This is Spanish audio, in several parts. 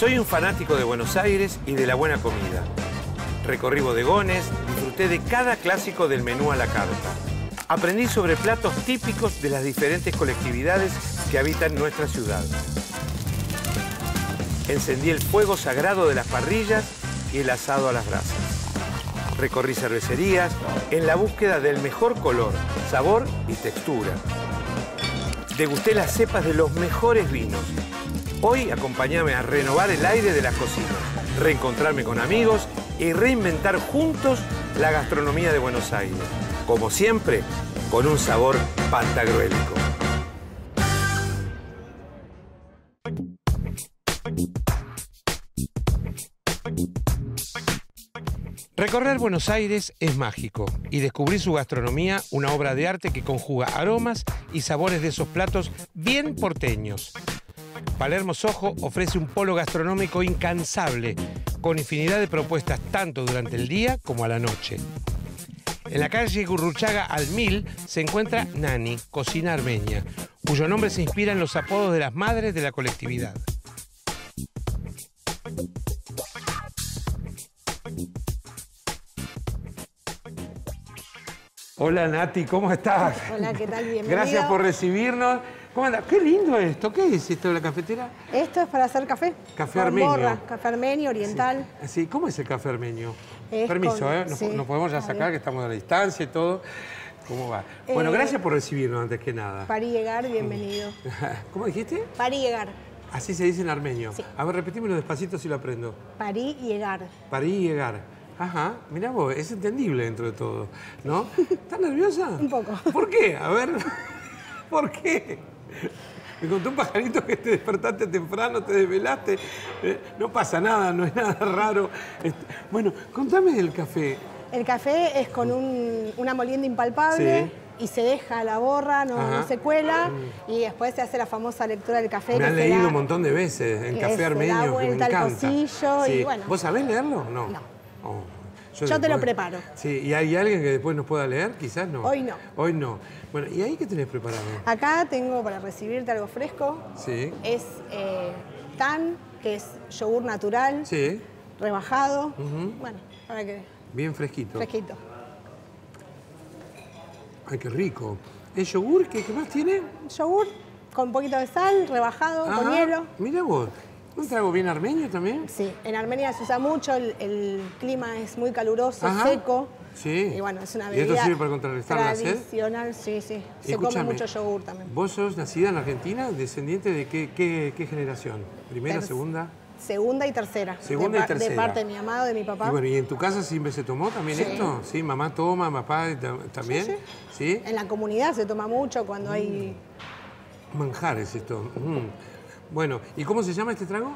Soy un fanático de Buenos Aires y de la buena comida. Recorrí bodegones, disfruté de cada clásico del menú a la carta. Aprendí sobre platos típicos de las diferentes colectividades que habitan nuestra ciudad. Encendí el fuego sagrado de las parrillas y el asado a las brasas. Recorrí cervecerías en la búsqueda del mejor color, sabor y textura. Degusté las cepas de los mejores vinos. Hoy acompáñame a renovar el aire de las cocinas, reencontrarme con amigos y reinventar juntos la gastronomía de Buenos Aires. Como siempre, con un sabor pantagruélico. Recorrer Buenos Aires es mágico y descubrir su gastronomía, una obra de arte que conjuga aromas y sabores de esos platos bien porteños. Palermo Soho ofrece un polo gastronómico incansable, con infinidad de propuestas tanto durante el día como a la noche. En la calle Gurruchaga al 1000 se encuentra Nani, cocina armenia, cuyo nombre se inspira en los apodos de las madres de la colectividad. Hola Nati, ¿cómo estás? Hola, ¿qué tal? Bienvenido. Gracias por recibirnos. ¿Cómo andas? ¡Qué lindo esto! ¿Qué es esto de la cafetera? Esto es para hacer café. Café armenio. Morra, café armenio, oriental. Sí. Sí. ¿Cómo es el café armenio? Permiso, con... nos podemos ya sacar, que estamos a la distancia y todo. ¿Cómo va? Bueno, gracias por recibirnos antes que nada. Parí llegar, bienvenido. ¿Cómo dijiste? Parí llegar. Así se dice en armenio. Sí. A ver, repetímelo despacito si lo aprendo. Parí llegar. Parí llegar. Ajá, mirá vos, es entendible dentro de todo, ¿no? ¿Estás nerviosa? Un poco. ¿Por qué? A ver, ¿por qué? Me contó un pajarito que te despertaste temprano, te desvelaste. No pasa nada, no es nada raro. Bueno, contame del café. El café es con una molienda impalpable. Sí. Y se deja la borra, no se cuela, y después se hace la famosa lectura del café. Me han leído un montón de veces en café armenio, que me encanta. Al pocillo, sí. Y bueno. ¿Vos sabés leerlo? No. No. Oh, yo te lo preparo. Sí, ¿y hay alguien que después nos pueda leer? Quizás no. Hoy no. Hoy no. Bueno, ¿y ahí qué tenés preparado? Acá tengo para recibirte algo fresco. Sí. Es tan, que es yogur natural. Sí. Rebajado. Bueno, para que... Bien fresquito. Fresquito. Ay, qué rico. ¿El yogur qué más tiene? Yogur con un poquito de sal, rebajado, con hielo. Mirá vos. ¿Un trago bien armenio también? Sí, en Armenia se usa mucho, el clima es muy caluroso, seco. Sí. Y bueno, es una bebida. ¿Y esto sirve para contrarrestar la sed? Tradicional, sí, sí. Se come mucho yogur también. ¿Vos sos nacida en Argentina? ¿Descendiente de qué generación? ¿Primera, segunda? Segunda y tercera. Segunda y tercera. De parte de mi mamá o de mi papá. Y bueno, ¿y en tu casa siempre se tomó también esto? Sí, mamá toma, papá también. Sí, sí. ¿Sí? En la comunidad se toma mucho cuando hay... Manjares esto. Bueno, ¿y cómo se llama este trago?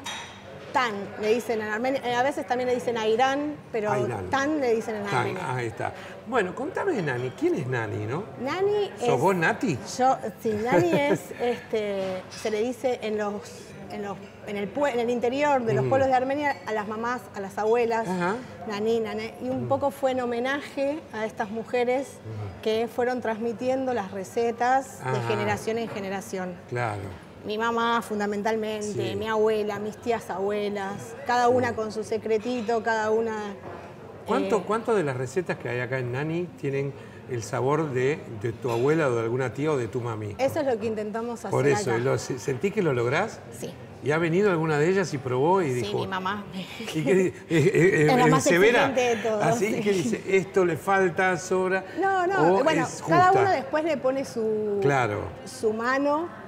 Tan, le dicen en Armenia. A veces también le dicen airán, pero Airán. Tan le dicen en Armenia. Tan, ahí está. Bueno, contame de Nani. ¿Quién es Nani, no? Nani es... ¿Sos vos Nati? Yo, sí, Nani es, se le dice en el interior de los pueblos de Armenia, a las mamás, a las abuelas, Nani, Nané. Y un poco fue en homenaje a estas mujeres que fueron transmitiendo las recetas de generación en generación. Claro. Mi mamá, fundamentalmente, mi abuela, mis tías abuelas, cada una con su secretito, cada una... ¿Cuánto de las recetas que hay acá en Nani tienen el sabor de tu abuela o de alguna tía o de tu mami? Eso es lo que intentamos hacer. Por eso, acá. ¿Sentís que lo lográs? Sí. ¿Y ha venido alguna de ellas y probó y dijo? Sí, mi mamá. ¿Y qué es la más severa de todos. ¿Así? Sí. ¿Qué dice? ¿Esto le falta, sobra? No, no. Bueno, cada uno después le pone su, su mano...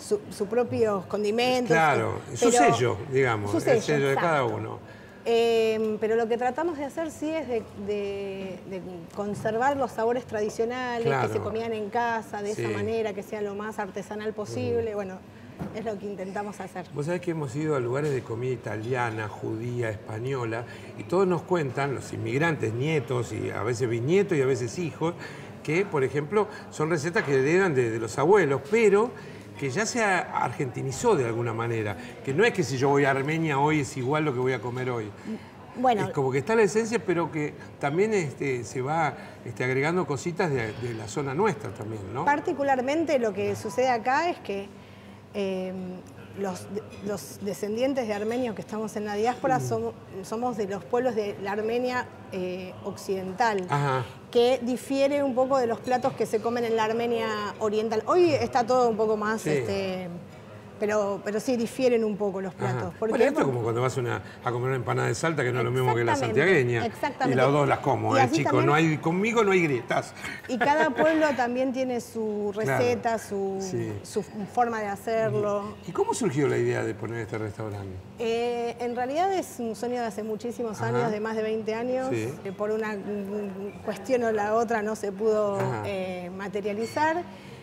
sus propios condimentos. Claro, su sello, digamos, su sello, el sello de cada uno. Pero lo que tratamos de hacer sí es de conservar los sabores tradicionales que se comían en casa, de esa manera, que sea lo más artesanal posible. Bueno, es lo que intentamos hacer. Vos sabés que hemos ido a lugares de comida italiana, judía, española, y todos nos cuentan, los inmigrantes, nietos, y a veces bisnietos y a veces hijos, que, por ejemplo, son recetas que heredan de los abuelos, pero que ya se argentinizó de alguna manera. Que no es que si yo voy a Armenia hoy es igual lo que voy a comer hoy. Bueno, es como que está la esencia, pero que también se va agregando cositas de la zona nuestra también, ¿no? Particularmente lo que sucede acá es que los descendientes de armenios que estamos en la diáspora somos de los pueblos de la Armenia occidental, ajá, que difiere un poco de los platos que se comen en la Armenia oriental. Hoy está todo un poco más... Sí. Pero sí, difieren un poco los platos. Porque bueno, esto es como cuando vas a comer una empanada de Salta, que no es lo mismo que la santiagueña. Exactamente. Y las dos las como, chicos. También... Conmigo no hay grietas. Y cada pueblo también tiene su receta, claro, su forma de hacerlo. ¿Y cómo surgió la idea de poner este restaurante? En realidad es un sueño de hace muchísimos años, de más de 20 años. Sí. Que por una cuestión o la otra no se pudo materializar.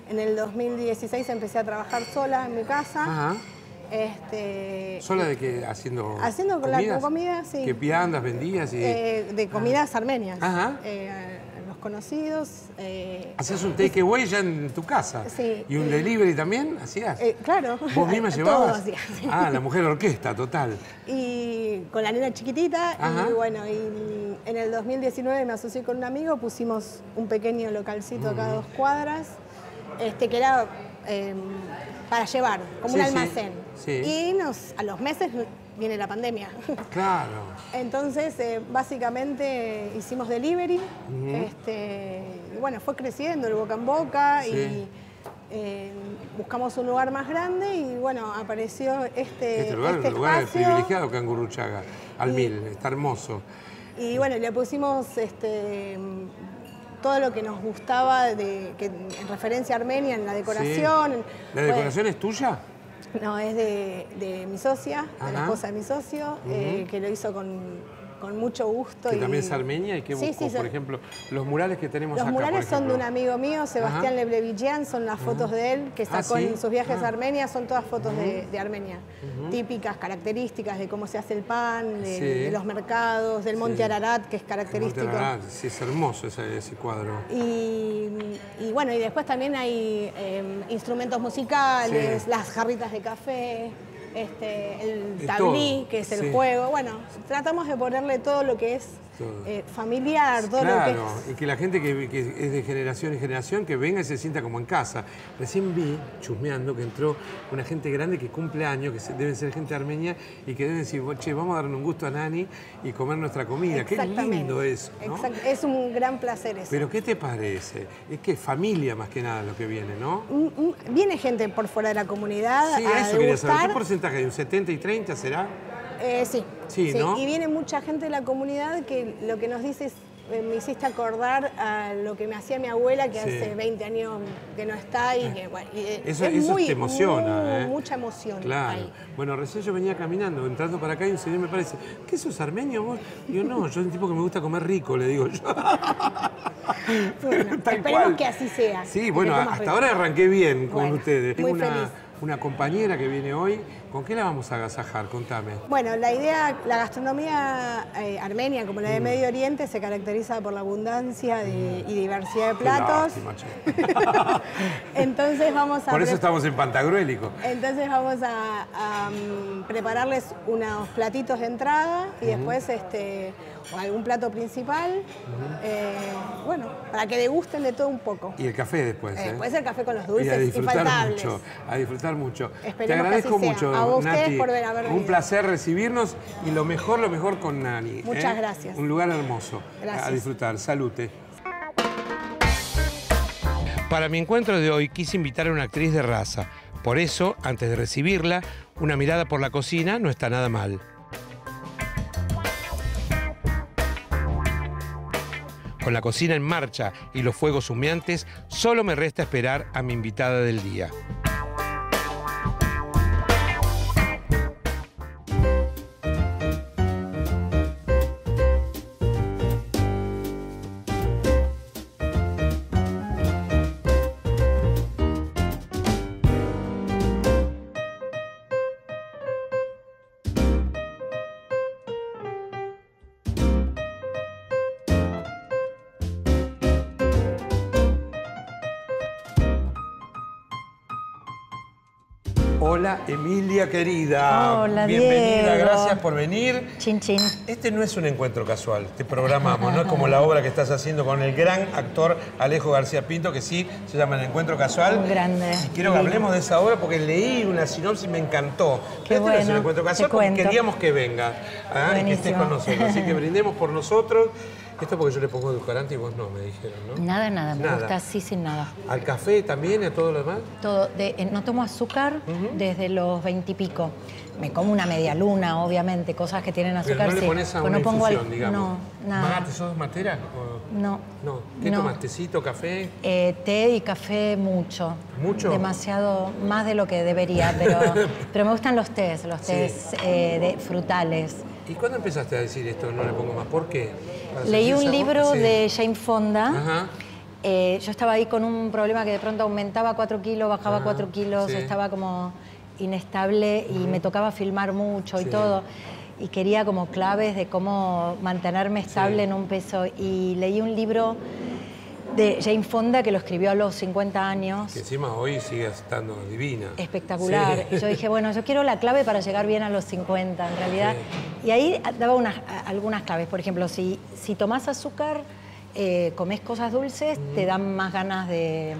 En el 2016 empecé a trabajar sola en mi casa. Ajá. ¿Sola de qué? Haciendo comidas, sí. ¿Qué viandas vendías? Y... de comidas armenias. Ajá. Los conocidos. ¿Hacías un takeaway ya en tu casa? Sí. ¿Y un delivery también hacías? Claro. ¿Vos misma llevabas? Todos hacías. Ah, la mujer orquesta, total. Y con la nena chiquitita. Ajá. Y bueno, y en el 2019 me asocié con un amigo, pusimos un pequeño localcito acá a 2 cuadras. Que era para llevar, como un almacén. Sí. Y a los meses viene la pandemia. Claro. Entonces, básicamente hicimos delivery. Y bueno, fue creciendo el boca en boca. Sí. Y buscamos un lugar más grande y bueno, apareció este lugar, un lugar privilegiado que en Gurruchaga, al 1000, está hermoso. Y bueno, le pusimos todo lo que nos gustaba en referencia a Armenia, en la decoración. Sí. ¿La decoración es tuya? No, es de mi socia, de la esposa de mi socio, que lo hizo con mucho gusto. Que también es armenia y que buscó, por ejemplo, los murales que tenemos acá. Los murales son de un amigo mío, Sebastián Leblevillan, son las fotos de él, que sacó en sus viajes a Armenia, son todas fotos de Armenia. Típicas, características de cómo se hace el pan, de los mercados, del Monte Ararat, que es característico. Monte Ararat, sí, es hermoso ese cuadro. Y bueno, y después también hay instrumentos musicales, las jarritas de café... el tablí, que es el juego. Bueno, tratamos de ponerle todo lo que es familiar, todo lo que es... y que la gente que es de generación en generación, que venga y se sienta como en casa. Recién vi, chusmeando, que entró una gente grande que cumple años, que deben ser gente armenia, y que deben decir, che, vamos a darle un gusto a Nani y comer nuestra comida. Qué lindo eso, ¿no? Es un gran placer eso. Pero ¿qué te parece? Es que es familia más que nada lo que viene, ¿no? Viene gente por fuera de la comunidad a eso quería saber. ¿Qué porcentaje hay? ¿Un 70 y 30 será? Sí, ¿no? Y viene mucha gente de la comunidad que lo que nos dice es, me hiciste acordar a lo que me hacía mi abuela, que hace 20 años que no está y que... Bueno, y eso te emociona, mucha emoción. Claro. Ahí. Bueno, recién yo venía caminando, entrando para acá y un señor me parece, ¿qué sos armenio vos? Y yo, no, yo soy un tipo que me gusta comer rico, le digo yo. Bueno, esperemos que así sea. Sí, bueno, hasta ahora arranqué bien con ustedes. Tengo una compañera que viene hoy. ¿Con qué la vamos a agasajar? Contame. Bueno, la idea, la gastronomía armenia, como la de Medio Oriente, se caracteriza por la abundancia y diversidad de platos. Qué lástima, che. Entonces vamos a... Por eso estamos en Pantagruélico. Entonces vamos a prepararles unos platitos de entrada y después algún plato principal. Bueno, para que degusten de todo un poco. Y el café después. Después el café con los dulces, y a disfrutar infaltables. Mucho, a disfrutar mucho. Esperemos te agradezco que así mucho. Sea. A ustedes, Nati, por haber venido. Un placer recibirnos y lo mejor con Nani. Muchas gracias. Un lugar hermoso. Gracias. A disfrutar. Salute. Para mi encuentro de hoy quise invitar a una actriz de raza. Por eso, antes de recibirla, una mirada por la cocina no está nada mal. Con la cocina en marcha y los fuegos humeantes, solo me resta esperar a mi invitada del día. Hola, Emilia querida. Hola, bienvenida, Diego. Gracias por venir. Chin, chin. Este no es un encuentro casual, te programamos, no es como la obra que estás haciendo con el gran actor Alejo García Pinto, que sí se llama El Encuentro Casual. Muy grande. Y quiero que hablemos de esa obra porque leí una sinopsis y me encantó. Qué bueno, no es un encuentro casual porque queríamos que venga y que estés con nosotros. Así que brindemos por nosotros. Esto porque yo le pongo edulcorante y vos no, me dijeron, ¿no? Nada, me gusta así sin nada. ¿Al café también y a todo lo demás? Todo. No tomo azúcar desde los 20 y pico. Me como una media luna, obviamente, cosas que tienen azúcar. Pero no le pones a una infusión, digamos. No, nada. ¿Mate? ¿Sos matera? ¿O? No. No. ¿Qué tomas? ¿Tecito, café? Té y café mucho. ¿Mucho? Demasiado, más de lo que debería, pero, pero me gustan los tés frutales. ¿Y cuándo empezaste a decir esto? No le pongo más. ¿Por qué? Leí un libro de Jane Fonda. Ajá. Yo estaba ahí con un problema que de pronto aumentaba 4 kilos, bajaba 4 kilos, estaba como inestable y me tocaba filmar mucho y todo. Y quería como claves de cómo mantenerme estable en un peso. Y leí un libro de Jane Fonda que lo escribió a los 50 años. Que encima hoy sigue estando divina. Espectacular. Sí. Yo dije, bueno, yo quiero la clave para llegar bien a los 50, en realidad. Sí. Y ahí daba algunas claves. Por ejemplo, si tomás azúcar, comés cosas dulces, te dan más ganas de,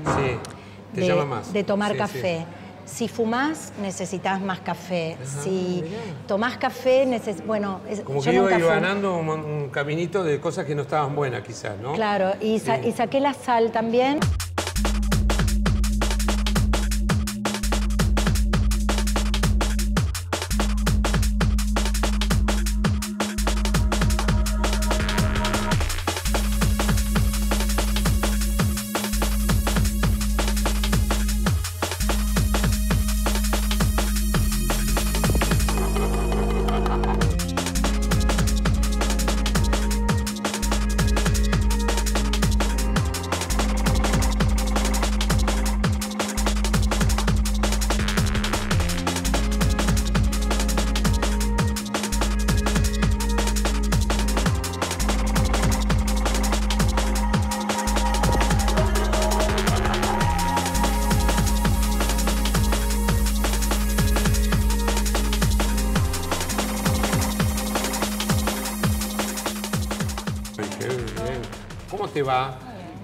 te llama más. De tomar café. Sí. Si fumás, necesitas más café. Ajá, si tomás café, bueno... Como que yo iba ganando un caminito de cosas que no estaban buenas, quizás, ¿no? Claro, y saqué la sal también.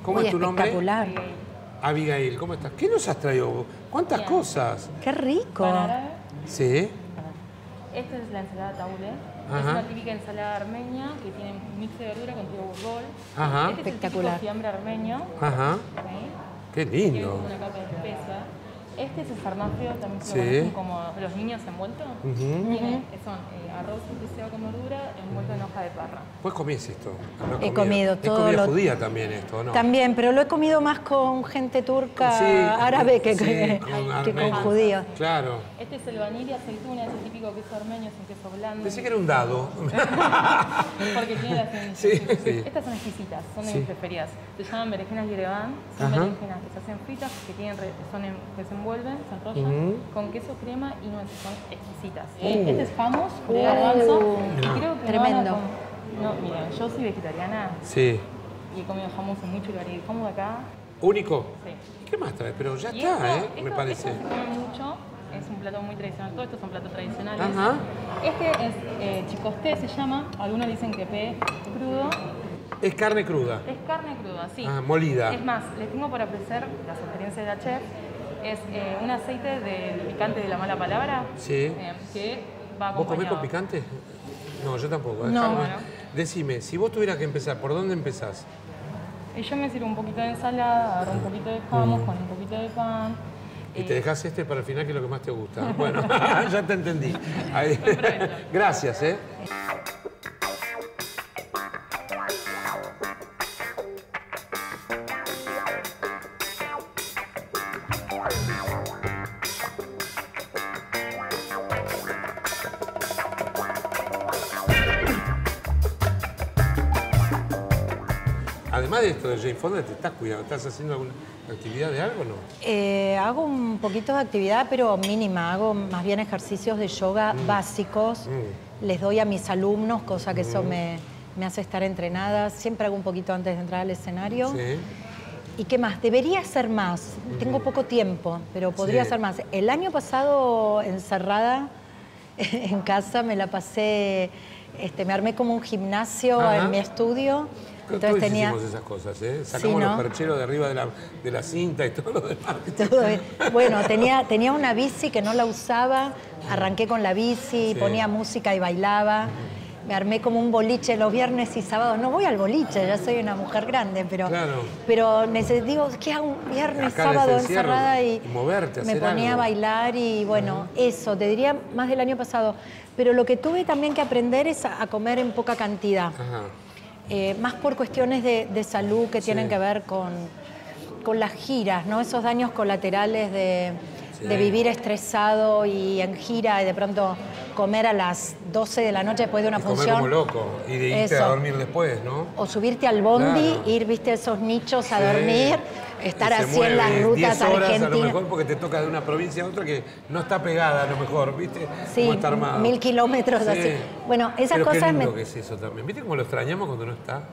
¿Cómo es tu nombre? Espectacular. Abigail, ¿cómo estás? ¿Qué nos has traído? ¿Cuántas cosas? ¡Qué rico! Parada. Sí. Esta es la ensalada Taude. Es una típica ensalada armenia que tiene un mix de verdura con trigo burgol. Ajá. Este espectacular. Es el fiambre armenio. Ajá. ¿Sí? ¡Qué lindo! Una capa espesa. Este es el sarnaprio, también se lo conocen como los niños envueltos. Son arroz especiado con verdura envuelto en hoja de parra. ¿Pues comís esto? No he comido todo. Es comida judía también esto, ¿no? También, pero lo he comido más con gente turca, árabe, que con judíos. Claro. Este es el vanil y aceituna, es el típico queso armenio, es un queso blando. Pensé que era un dado. Porque tiene las Estas son exquisitas, son de mis preferidas. Se llaman berenjenas y Yereván. Son berenjenas que se hacen fritas, que se envuelven, se enrollan con queso, crema y nueces. Son exquisitas. Este es famoso, de garbanzo. Creo que tremendo. No, mira, yo soy vegetariana y he comido jamón en mucho lugar. Y el jamón de acá... ¿Único? Sí. ¿Qué más traes? Pero ya y está, me parece. Esto se come mucho. Es un plato muy tradicional. Todos estos son platos tradicionales. Ajá. Este es chicosté, se llama. Algunos dicen que pé crudo. ¿Es carne cruda? Es carne cruda, sí. Ah, molida. Es más, les tengo para ofrecer las experiencias de la chef. Es un aceite del picante de la mala palabra. Sí. Que va acompañado. ¿Vos comés con picante? No, yo tampoco. No. Bueno. Decime, si vos tuvieras que empezar, ¿por dónde empezás? Y yo me sirvo un poquito de ensalada, agarro un poquito de jamón con un poquito de pan. Y te dejás este para el final, que es lo que más te gusta. Bueno, ya te entendí. Ahí. Gracias, ¿eh? Además de esto de Jane Fonda, ¿te estás cuidando? ¿Estás haciendo alguna actividad de algo o no? Hago un poquito de actividad, pero mínima. Hago más bien ejercicios de yoga básicos. Les doy a mis alumnos, cosa que eso me hace estar entrenada. Siempre hago un poquito antes de entrar al escenario. ¿Y qué más? Debería ser más. Tengo poco tiempo, pero podría ser más. El año pasado, encerrada en casa, me la pasé... me armé como un gimnasio en mi estudio. Entonces todos tenía... hicimos esas cosas, ¿eh? Sacamos los percheros de arriba de la cinta y todo lo demás. Bueno, tenía una bici que no la usaba. Arranqué con la bici, ponía música y bailaba. Me armé como un boliche los viernes y sábados. No voy al boliche, ya soy una mujer grande, pero... Claro. Pero digo, ¿qué hago un viernes, acá sábado encerrada? Y moverte, me ponía algo a bailar y, bueno, eso. Te diría más del año pasado. Pero lo que tuve también que aprender es a comer en poca cantidad. Más por cuestiones de salud que tienen que ver con las giras, ¿no? Esos daños colaterales de vivir estresado y en gira y de pronto comer a las 12 de la noche después de una función. Comer como loco y de irte a dormir después, ¿no? O subirte al bondi, ir, viste, esos nichos a dormir, estar así en las rutas argentinas. A lo mejor porque te toca de una provincia a otra que no está pegada, a lo mejor, ¿viste? Sí, como está armado. 1000 kilómetros así. Bueno, esas cosas... Pero qué lindo que es eso también. ¿Viste cómo lo extrañamos cuando no está?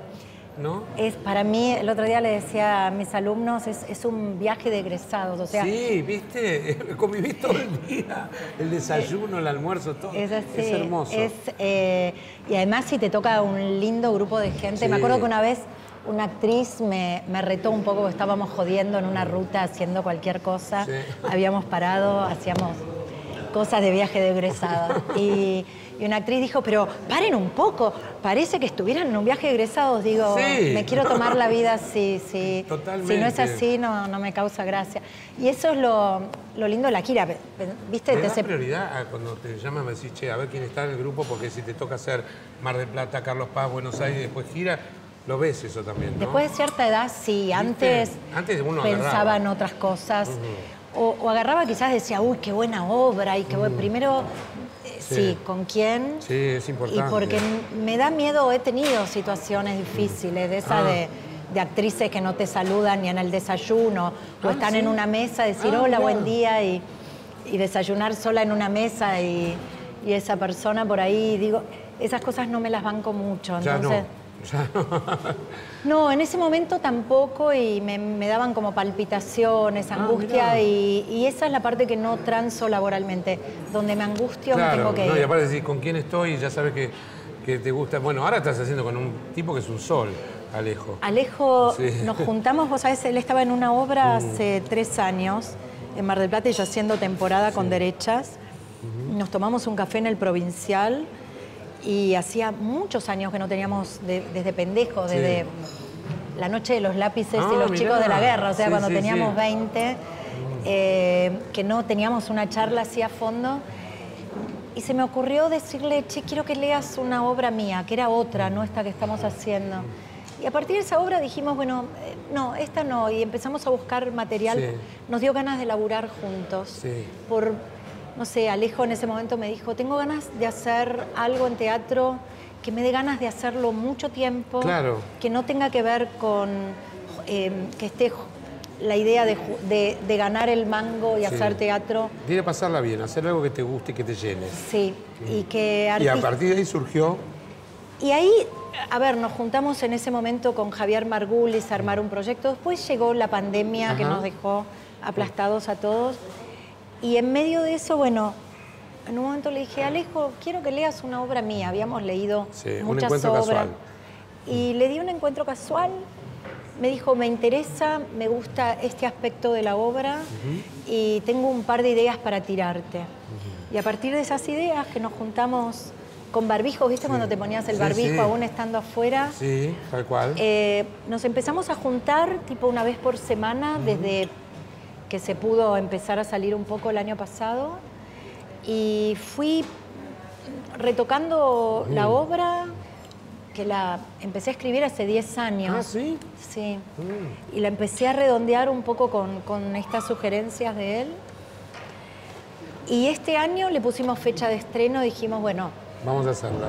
¿No? Para mí, el otro día le decía a mis alumnos, es un viaje de egresados. O sea, sí, viste, convivís todo el día, el desayuno, el almuerzo, todo. Es así, es hermoso. Y además si te toca un lindo grupo de gente. Sí. Me acuerdo que una vez una actriz me retó un poco, estábamos jodiendo en una ruta haciendo cualquier cosa. Sí. Habíamos parado, hacíamos cosas de viaje de egresados. Y una actriz dijo, pero paren un poco, parece que estuvieran en un viaje de egresados. Digo, me quiero tomar la vida así. Si no es así, no me causa gracia. Y eso es lo lindo de la gira. ¿Viste? ¿Te das prioridad cuando te llamas me decís, che, a ver quién está en el grupo? Porque si te toca hacer Mar del Plata, Carlos Paz, Buenos Aires, después gira, lo ves eso también, ¿no? Después de cierta edad, sí. Antes uno pensaba en otras cosas. O agarraba, quizás decía, uy, qué buena obra, y qué bueno. Primero... Sí, ¿con quién? Sí, es importante. Y porque me da miedo, he tenido situaciones difíciles, de esas de actrices que no te saludan ni en el desayuno, o están en una mesa, decir hola, buen día, y desayunar sola en una mesa, y esa persona por ahí, digo, esas cosas no me las banco mucho. Entonces, ya no. No, en ese momento tampoco, y me daban como palpitaciones, angustia, y esa es la parte que no transo laboralmente, donde me angustio, me tengo que ir. Y aparte decís, ¿con quién estoy? Y ya sabes que te gusta. Bueno, ahora estás haciendo con un tipo que es un sol, Alejo. Alejo, nos juntamos, vos sabés, él estaba en una obra hace 3 años, en Mar del Plata, y yo haciendo temporada con Derechas. Nos tomamos un café en el Provincial. Y hacía muchos años que no teníamos, desde pendejos, desde la noche de los lápices y los chicos de la guerra. O sea, cuando teníamos 20, que no teníamos una charla así a fondo. Y se me ocurrió decirle, che, quiero que leas una obra mía, que era otra, no esta que estamos haciendo. Y a partir de esa obra dijimos, bueno, no, esta no. Y empezamos a buscar material. Nos dio ganas de laburar juntos. No sé, Alejo en ese momento me dijo, tengo ganas de hacer algo en teatro que me dé ganas de hacerlo mucho tiempo, que no tenga que ver con que esté la idea de ganar el mango y hacer teatro. Tiene que pasarla bien, hacer algo que te guste y que te llene. Y que... Y a partir de ahí surgió... Y ahí, a ver, nos juntamos en ese momento con Javier Margulis a armar un proyecto. Después llegó la pandemia que nos dejó aplastados a todos. Y en medio de eso, bueno, en un momento le dije, Alejo, quiero que leas una obra mía. Habíamos leído muchas obras. Un encuentro casual. Y le di un encuentro casual. Me dijo, me interesa, me gusta este aspecto de la obra y tengo un par de ideas para tirarte. Y a partir de esas ideas que nos juntamos con barbijos, ¿viste cuando te ponías el barbijo aún estando afuera? Sí, tal cual. Nos empezamos a juntar tipo una vez por semana desde... que se pudo empezar a salir un poco el año pasado, y fui retocando la obra, que la empecé a escribir hace 10 años. ¿Ah, sí? Sí. Y la empecé a redondear un poco con estas sugerencias de él. Y este año le pusimos fecha de estreno, dijimos, bueno... Vamos a hacerla.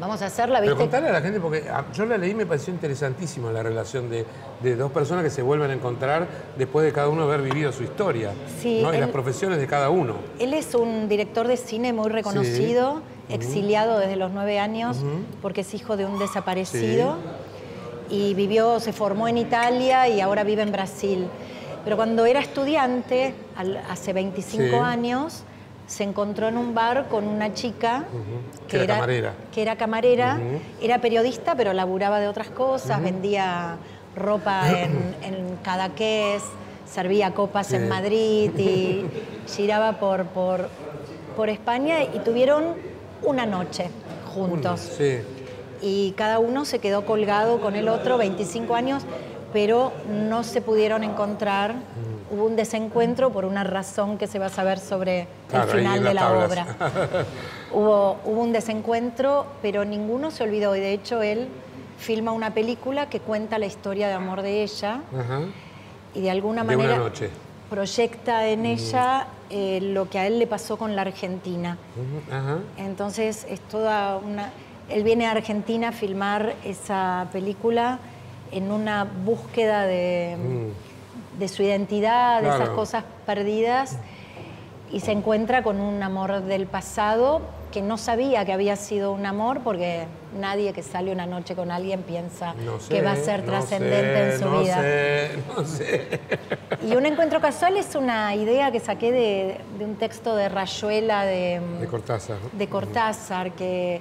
Vamos a hacerla, ¿viste? Pero contarle a la gente, porque yo la leí y me pareció interesantísima la relación de dos personas que se vuelven a encontrar después de cada uno haber vivido su historia, ¿no? Y las profesiones de cada uno. Él es un director de cine muy reconocido, exiliado desde los 9 años, porque es hijo de un desaparecido. y vivió, se formó en Italia y ahora vive en Brasil. Pero cuando era estudiante, hace 25 sí. años, se encontró en un bar con una chica que era camarera, era periodista, pero laburaba de otras cosas, vendía ropa en Cadaqués, servía copas en Madrid y giraba por España, y tuvieron una noche juntos. Y cada uno se quedó colgado con el otro 25 años, pero no se pudieron encontrar. Hubo un desencuentro por una razón que se va a saber sobre el final de la obra. Hubo un desencuentro, pero ninguno se olvidó. Y de hecho, él filma una película que cuenta la historia de amor de ella. Y de alguna manera proyecta en ella lo que a él le pasó con la Argentina. Entonces, es toda una... Él viene a Argentina a filmar esa película en una búsqueda de su identidad, de esas cosas perdidas, y se encuentra con un amor del pasado que no sabía que había sido un amor, porque nadie que sale una noche con alguien piensa que va a ser trascendente en su vida. Y Un encuentro casual es una idea que saqué de un texto de Rayuela de Cortázar, que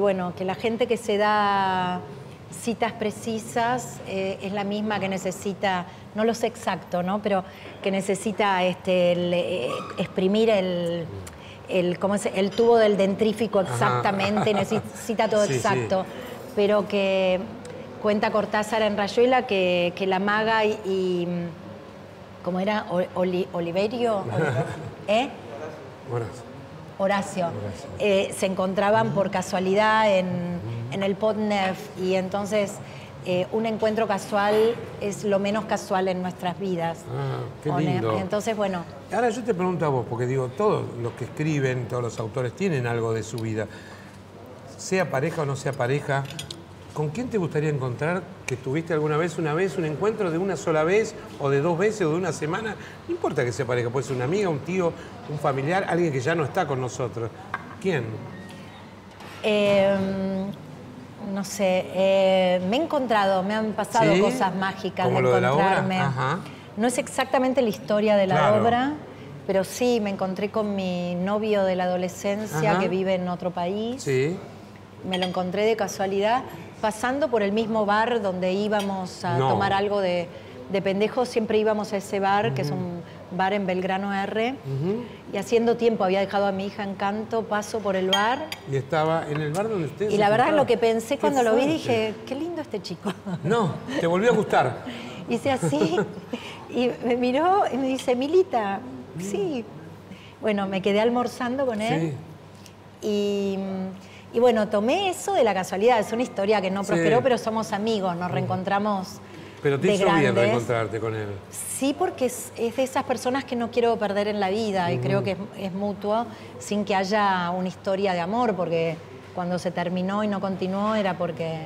bueno, que la gente que se da citas precisas es la misma que necesita, no lo sé exacto, ¿no? Pero que necesita exprimir el tubo del dentrífico exactamente, necesita todo exacto. Pero que cuenta Cortázar en Rayuela que la maga y ¿cómo era? Oliverio. ¿Eh? Horacio, se encontraban por casualidad en el Pont-Neuf, y entonces un encuentro casual es lo menos casual en nuestras vidas. Qué lindo. Entonces, bueno. Ahora yo te pregunto a vos, porque digo, todos los que escriben, todos los autores tienen algo de su vida. Sea pareja o no sea pareja, ¿con quién te gustaría encontrar que tuviste alguna vez, un encuentro de una sola vez, o de dos veces, o de una semana? No importa que sea pareja, puede ser una amiga, un tío, un familiar, alguien que ya no está con nosotros. ¿Quién? No sé, me he encontrado, me han pasado cosas mágicas de encontrarme. No es exactamente la historia de la obra, pero sí, me encontré con mi novio de la adolescencia que vive en otro país. Me lo encontré de casualidad, pasando por el mismo bar donde íbamos a tomar algo de pendejos. Siempre íbamos a ese bar, que es un bar en Belgrano R. Y haciendo tiempo, había dejado a mi hija en Canto, paso por el bar. Y estaba en el bar donde ustedes... Y la verdad, lo que pensé cuando lo vi, dije, qué lindo este chico. No, te volvió a gustar. Hice así, y me miró y me dice, Milita, sí. Bueno, me quedé almorzando con él. Y bueno, tomé eso de la casualidad. Es una historia que no prosperó, pero somos amigos, nos reencontramos. Pero te hizo bien reencontrarte con él. Sí, porque es de esas personas que no quiero perder en la vida, y creo que es mutuo, sin que haya una historia de amor, porque cuando se terminó y no continuó era porque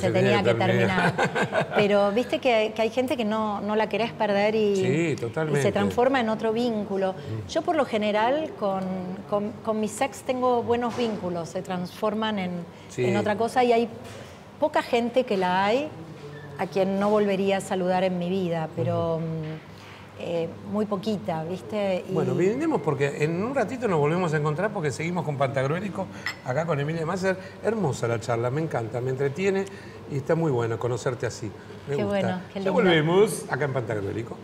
se tenía que terminar. Pero viste que hay gente que no la querés perder y se transforma en otro vínculo. Yo por lo general con mi sex tengo buenos vínculos, se transforman en otra cosa, y hay poca gente que la hay a quien no volvería a saludar en mi vida, pero muy poquita, ¿viste? Bueno, vinimos porque en un ratito nos volvemos a encontrar, porque seguimos con Pantagruélico, acá con Emily Maser. Hermosa la charla, me encanta, me entretiene, y está muy bueno conocerte así. Me gusta. Bueno, qué lindo. Ya volvemos acá en Pantagruélico.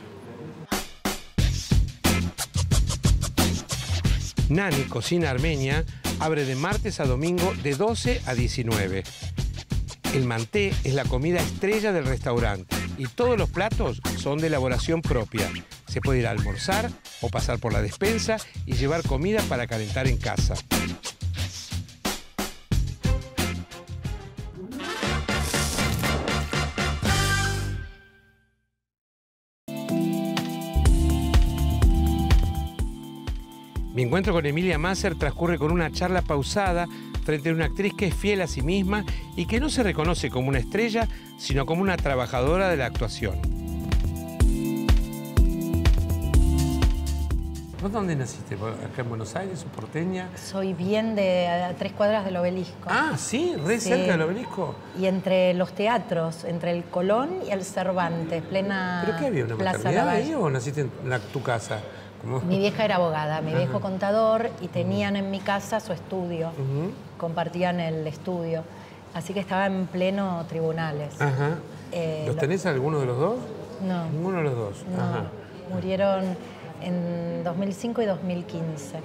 Nani Cocina Armenia abre de martes a domingo de 12 a 19. El manté es la comida estrella del restaurante, y todos los platos son de elaboración propia. Se puede ir a almorzar o pasar por la despensa y llevar comida para calentar en casa. Mi encuentro con Emily Maser transcurre con una charla pausada frente a una actriz que es fiel a sí misma y que no se reconoce como una estrella, sino como una trabajadora de la actuación. ¿Vos dónde naciste? ¿Acá en Buenos Aires, porteña? Soy bien de a 3 cuadras del Obelisco. Ah, sí, re cerca del Obelisco. Y entre los teatros, entre el Colón y el Cervantes, plena. ¿Pero qué había, una maternidad ahí o naciste en tu casa? ¿Cómo? Mi vieja era abogada, mi viejo contador, y tenían en mi casa su estudio. Compartían el estudio. Así que estaba en pleno tribunales. Ajá. ¿Los tenés alguno de los dos? No. Ninguno de los dos. No. Ajá. Murieron en 2005 y 2015. Ajá,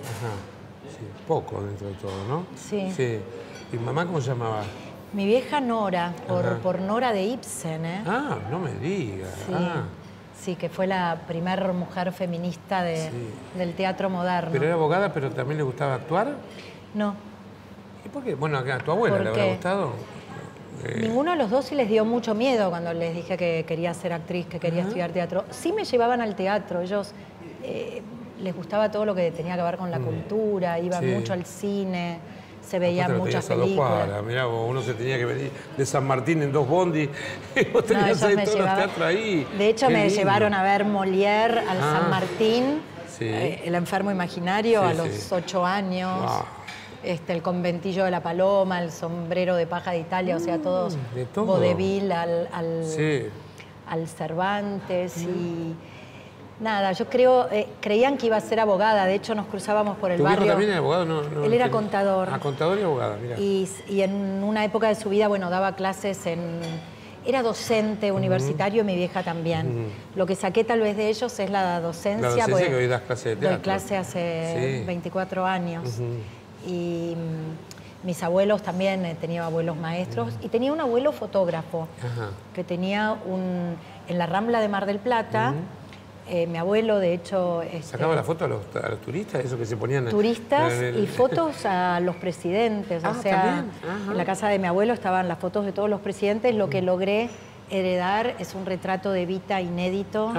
sí, poco dentro de todo, ¿no? Sí. Sí. ¿Y mamá cómo se llamaba? Mi vieja Nora, por Nora de Ibsen, ¿eh? Ah, no me digas. Sí, ah. Sí, que fue la primera mujer feminista del teatro moderno. ¿Pero era abogada, pero también le gustaba actuar? No. ¿Y por qué? Bueno, a tu abuela le habrá gustado. Ninguno de los dos sí les dio mucho miedo cuando les dije que quería ser actriz, que quería estudiar teatro. Sí me llevaban al teatro, ellos... les gustaba todo lo que tenía que ver con la cultura, iban mucho al cine, se veían muchas películas. Mirá, uno se tenía que venir de San Martín en 2 bondis, vos tenías ahí todos los teatros ahí. De hecho, me llevaron a ver Molière al San Martín, El enfermo imaginario, a los 8 años, el conventillo de la paloma, el sombrero de paja de Italia, o sea, todos vodevil al Cervantes y... Nada, yo creían que iba a ser abogada, de hecho nos cruzábamos por el barrio. ¿Tu viejo también era abogado? No, él era contador. Ah, contador y abogada, mirá. Y en una época de su vida, bueno, daba clases era docente universitario y mi vieja también. Lo que saqué tal vez de ellos es la docencia. La docencia, que hoy das clase de teatro. Doy clase hace 24 años. Y mis abuelos también, tenía abuelos maestros y tenía un abuelo fotógrafo que tenía en la Rambla de Mar del Plata. Mi abuelo, de hecho... ¿Sacaba la foto a los turistas? Eso que se ponían... Turistas y fotos a los presidentes. O sea, en la casa de mi abuelo estaban las fotos de todos los presidentes. Lo que logré heredar es un retrato de Evita inédito,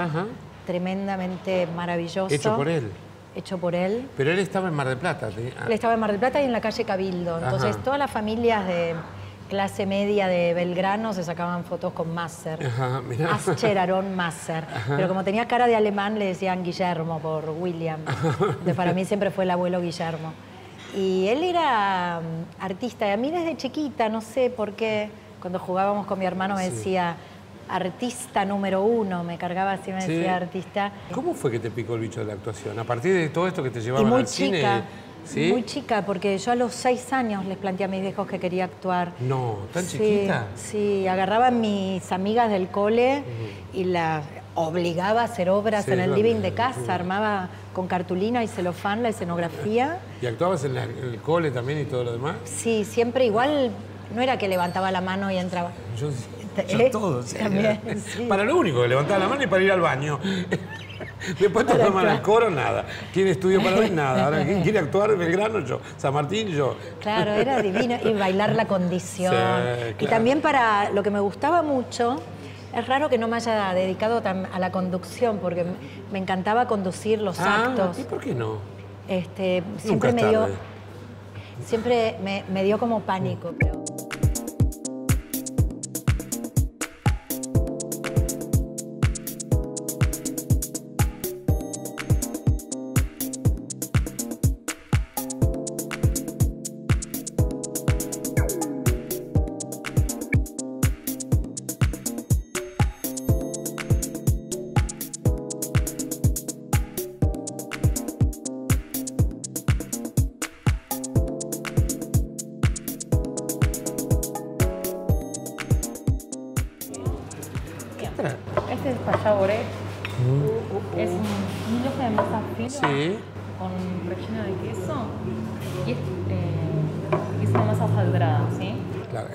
tremendamente maravilloso. ¿Hecho por él? Hecho por él. Pero él estaba en Mar del Plata. Él estaba en Mar del Plata y en la calle Cabildo. Entonces, todas las familias de... clase media de Belgrano se sacaban fotos con Maser. Ascher, Aarón Maser. Pero como tenía cara de alemán, le decían Guillermo por William. Entonces, para mí siempre fue el abuelo Guillermo. Y él era artista. Y a mí desde chiquita, no sé por qué, cuando jugábamos con mi hermano me decía artista número 1. Me cargaba así, me decía artista. ¿Cómo fue que te picó el bicho de la actuación? A partir de todo esto que te llevaban al cine... ¿Sí? Muy chica, porque yo a los 6 años les planteé a mis viejos que quería actuar. No, ¿tan chiquita? Sí, agarraba a mis amigas del cole y las obligaba a hacer obras en el living de casa. Armaba con cartulina y celofán la escenografía. ¿Y actuabas en el cole también y todo lo demás? Sí, siempre igual. No era que levantaba la mano y entraba. Yo todo, también, para lo único, que levantaba la mano y para ir al baño. Después te toman al coro, nada. ¿Quién estudió para hoy? Nada. Ahora, ¿quién quiere actuar? Belgrano, yo. San Martín, yo. Claro, era divino. Y bailar la condición. Sí, claro. Y también para lo que me gustaba mucho, es raro que no me haya dedicado a la conducción, porque me encantaba conducir los actos. ¿Y por qué no? Siempre me dio, me dio como pánico, creo.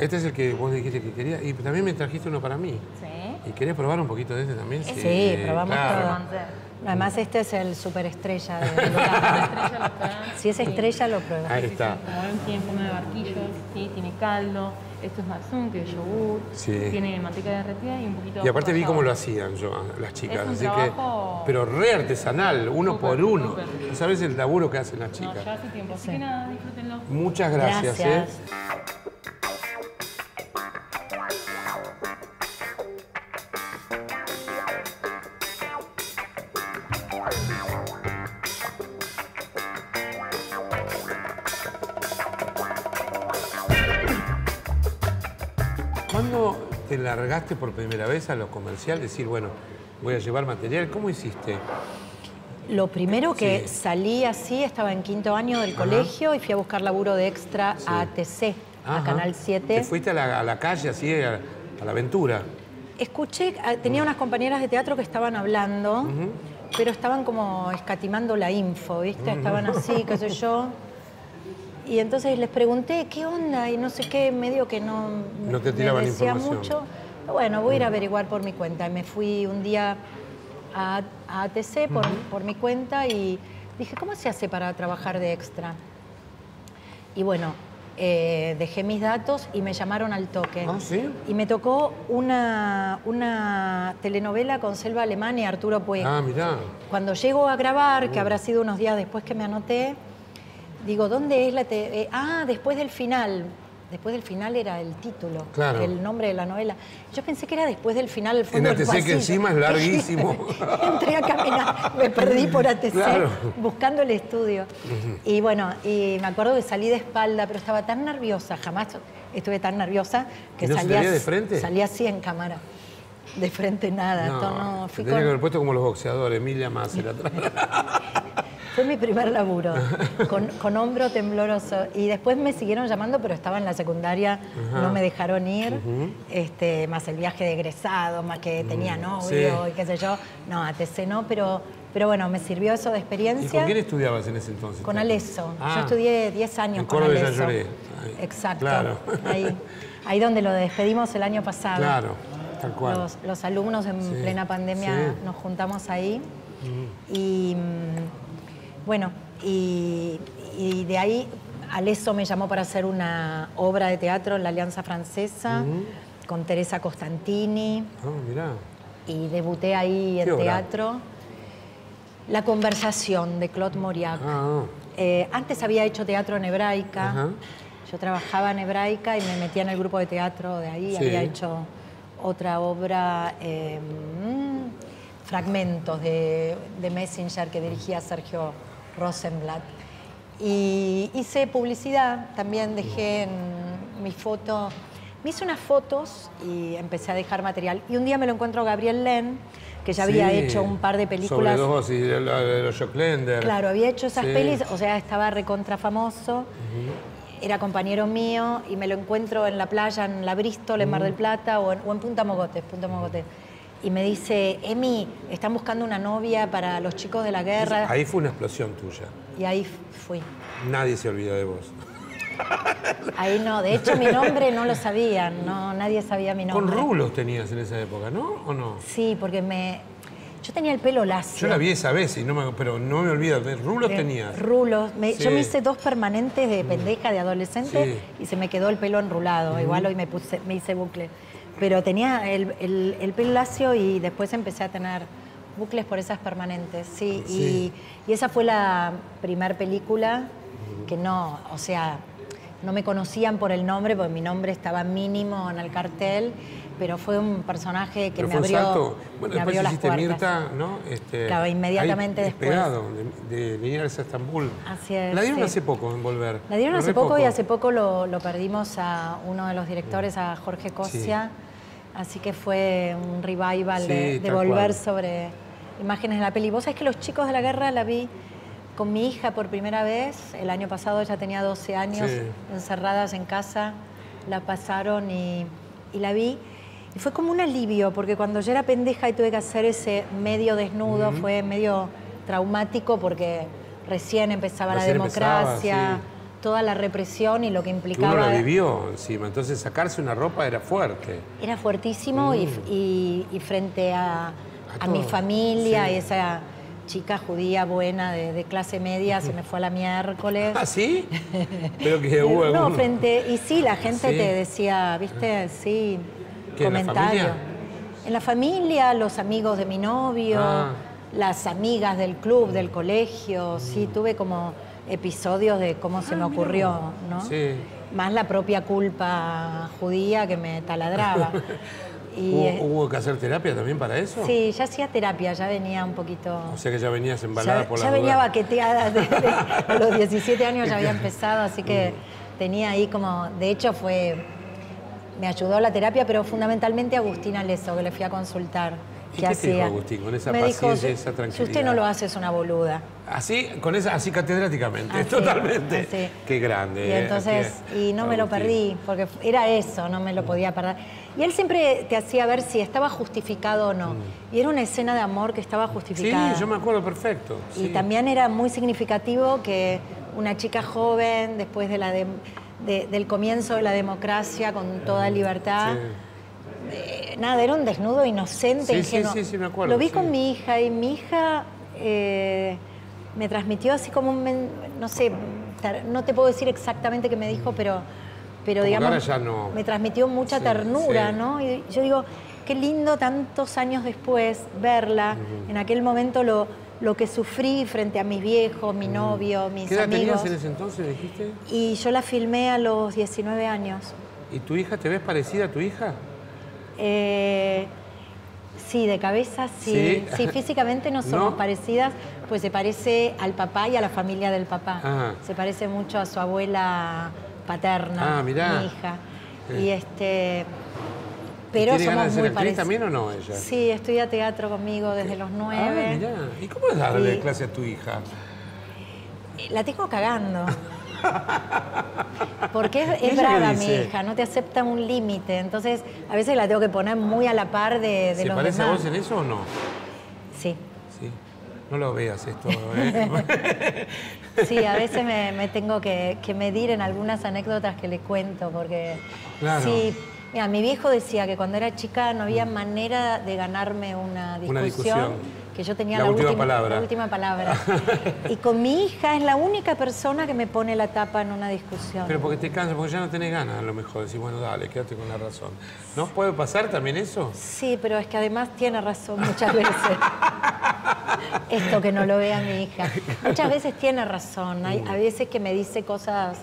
Este es el que vos dijiste que querías, y también me trajiste uno para mí. Sí. ¿Y querés probar un poquito de este también? Sí, probamos todo. Además, este es el superestrella. Si es estrella, lo pruebas. Ahí está. Tiene forma de barquillos, tiene caldo, esto es mazún, que es yogur, tiene manteca derretida y un poquito de... Y aparte vi cómo lo hacían las chicas. Así que, pero re artesanal, uno por uno. No sabés el laburo que hacen las chicas. Ya hace tiempo. Así que nada, disfrútenlo. Muchas gracias. ¿Cuándo te largaste por primera vez a lo comercial? Decir, bueno, voy a llevar material. ¿Cómo hiciste? Lo primero que salí así, estaba en quinto año del colegio y fui a buscar laburo de extra a ATC, a Canal 7. ¿Te fuiste a la calle así, a la aventura? Escuché, tenía unas compañeras de teatro que estaban hablando, pero estaban como escatimando la info, ¿viste? Estaban así, qué sé yo. Y entonces les pregunté, ¿qué onda? Y no sé qué, medio que no... No te tiraban información. Mucho. Bueno, voy a ir a averiguar por mi cuenta. Y me fui un día a ATC por mi cuenta y dije, ¿cómo se hace para trabajar de extra? Y bueno, dejé mis datos y me llamaron al toque. ¿Ah, sí? Y me tocó una telenovela con Selva Alemán y Arturo Puig. Ah, mirá. Cuando llego a grabar, que habrá sido unos días después que me anoté, digo, ¿dónde es la TV? Ah, Después del final. Después del final era el título, claro, el nombre de la novela. Yo pensé que era Después del final. El fondo en ATC, del que encima es larguísimo. Entré a caminar, me perdí por ATC, claro, buscando el estudio. Y bueno, y me acuerdo que salí de espalda, pero estaba tan nerviosa, jamás estuve tan nerviosa que ¿no salía de frente? Salí así en cámara. De frente nada. No, fui tenía que haber puesto como los boxeadores, Emily Maser atrás. Fue mi primer laburo, con hombro tembloroso. Y después me siguieron llamando, pero estaba en la secundaria, no me dejaron ir. Más el viaje de egresado, más que tenía novio y qué sé yo. No, ATC no, pero bueno, me sirvió eso de experiencia. ¿Y con quién estudiabas en ese entonces? Con Alejo. Yo estudié 10 años en con Alejo. Lloré. Ahí. Exacto. Claro. Ahí donde lo despedimos el año pasado. Claro, tal cual. Los alumnos en plena pandemia nos juntamos ahí. Y... bueno, y de ahí Alejo me llamó para hacer una obra de teatro en la Alianza Francesa con Teresa Costantini. Mirá. Y debuté ahí en teatro. La conversación de Claude Mauriac. Antes había hecho teatro en Hebraica. Yo trabajaba en Hebraica y me metía en el grupo de teatro de ahí. Había hecho otra obra... Fragmentos de Messenger que dirigía Sergio Rosenblatt. Y hice publicidad, también dejé en mi foto... Me hice unas fotos y empecé a dejar material. Y un día me lo encuentro Gabriel Len, que ya había hecho un par de películas... Sobredosis, de los Joclender. Claro, había hecho esas pelis, o sea, estaba recontra famoso. Era compañero mío y me lo encuentro en la playa, en la Bristol, en Mar del Plata o en Punta Mogotes. Y me dice, Emi, están buscando una novia para Los Chicos de la Guerra. Ahí fue una explosión tuya. Y ahí fui. Nadie se olvidó de vos. Ahí no, de hecho mi nombre no lo sabían, nadie sabía mi nombre. Con rulos tenías en esa época, ¿no? ¿O no? Sí, porque yo tenía el pelo lacio. Yo la vi esa vez, pero no me olvido, rulos tenías. Rulos. Yo me hice 2 permanentes de pendeja, de adolescente, y se me quedó el pelo enrulado. Igual hoy me hice bucle. Pero tenía el pelo lacio y después empecé a tener bucles por esas permanentes, Y esa fue la primer película que no me conocían por el nombre, porque mi nombre estaba mínimo en el cartel, pero fue un personaje que me abrió las puertas. Bueno, después hiciste Mirta, ¿no? Claro, inmediatamente después. Despegado, de venir a Estambul. Así es. La dieron hace poco en Volver. La dieron hace poco y hace poco lo perdimos a uno de los directores, a Jorge Cosia. Así que fue un revival de Volver sobre imágenes de la peli. Vos sabés que Los Chicos de la Guerra la vi con mi hija por primera vez. El año pasado ella tenía 12 años, encerradas en casa. La pasaron y la vi. Y fue como un alivio, porque cuando yo era pendeja y tuve que hacer ese medio desnudo, fue medio traumático porque recién empezaba la democracia, toda la represión y lo que implicaba... Uno lo vivió encima, entonces sacarse una ropa era fuerte. Era fuertísimo y frente a mi familia, esa chica judía buena de clase media se me fue a la miércoles. ¿Ah, sí? Creo que hubo no, alguno. Frente... Y sí, la gente te decía, ¿viste? Sí... comentario. En la familia, los amigos de mi novio, las amigas del club, del colegio, tuve como episodios de cómo se me ocurrió, ¿no? Sí. Más la propia culpa judía que me taladraba. ¿Hubo que hacer terapia también para eso? Sí, ya hacía terapia, ya venía un poquito... O sea que ya venías embalada por la duda. Ya venía baqueteada, a los 17 años ya había empezado, así que tenía ahí como... De hecho fue... Me ayudó la terapia, pero fundamentalmente Agustín Aleso, que le fui a consultar. ¿Y qué te dijo Agustín? Con esa paciencia, esa tranquilidad. Si usted no lo hace, es una boluda. Así, con esa, así catedráticamente, así, totalmente. Así. Qué grande. Y entonces, y no Agustín. Me lo perdí, porque era eso, no me lo podía perder. Y él siempre te hacía ver si estaba justificado o no. Y era una escena de amor que estaba justificada. Sí, yo me acuerdo perfecto. Sí. Y también era muy significativo que una chica joven, después de la del comienzo de la democracia, con toda libertad... Sí. Nada, era un desnudo inocente, ingenuo. Sí, me acuerdo. Lo vi con mi hija y mi hija me transmitió así como un... No sé, no te puedo decir exactamente qué me dijo, pero digamos... Ya no. Me transmitió mucha ternura, ¿no? Y yo digo, qué lindo tantos años después verla. En aquel momento lo que sufrí frente a mis viejos, mi novio, mis amigos. ¿Qué edad tenías en ese entonces, dijiste? Y yo la filmé a los 19 años. ¿Y tu hija? ¿Te ves parecida a tu hija? Sí, de cabeza sí. Sí, físicamente no somos parecidas, pues se parece al papá y a la familia del papá. Ajá. Se parece mucho a su abuela paterna, mirá. Mi hija. Y pero somos muy parecidas. ¿También o no ella? Sí, estudia teatro conmigo desde los 9. Ah, mirá. ¿Y cómo es darle clase a tu hija? La tengo cagando. Porque es brava mi hija, no te acepta un límite. Entonces, a veces la tengo que poner muy a la par de los demás. ¿Se parece a vos en eso o no? Sí. Sí. No lo veas esto, ¿eh? Sí, a veces me tengo que medir en algunas anécdotas que le cuento. Porque sí, mira, mi viejo decía que cuando era chica no había manera de ganarme una discusión. Que yo tenía la última palabra. Y con mi hija es la única persona que me pone la tapa en una discusión. Pero porque te cansas, porque ya no tenés ganas a lo mejor. Decís, bueno, dale, quédate con la razón. ¿No puede pasar también eso? Sí, pero es que además tiene razón muchas veces. Esto que no lo vea mi hija. Muchas veces tiene razón. Hay a veces que me dice cosas...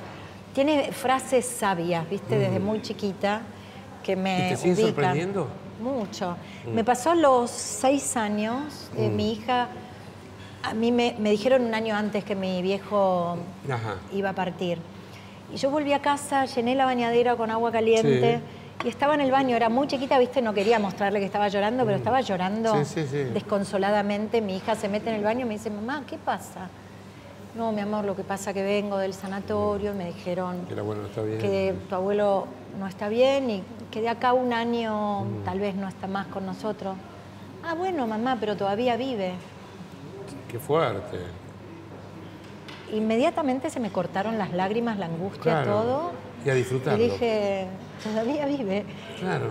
Tiene frases sabias, ¿viste? Desde muy chiquita que me ¿Y te siguen sorprendiendo? Mucho. Me pasó a los 6 años, mi hija, a mí me dijeron un año antes que mi viejo iba a partir. Y yo volví a casa, llené la bañadera con agua caliente y estaba en el baño, era muy chiquita, viste, no quería mostrarle que estaba llorando, pero estaba llorando desconsoladamente. Mi hija se mete en el baño y me dice, mamá, ¿qué pasa? No, mi amor, lo que pasa es que vengo del sanatorio, me dijeron que el abuelo no está bien. Que tu abuelo no está bien y que de acá un año tal vez no está más con nosotros. Ah, bueno, mamá, pero todavía vive. Qué fuerte. Inmediatamente se me cortaron las lágrimas, la angustia, todo. Y a disfrutarlo. Y dije, todavía vive. Claro.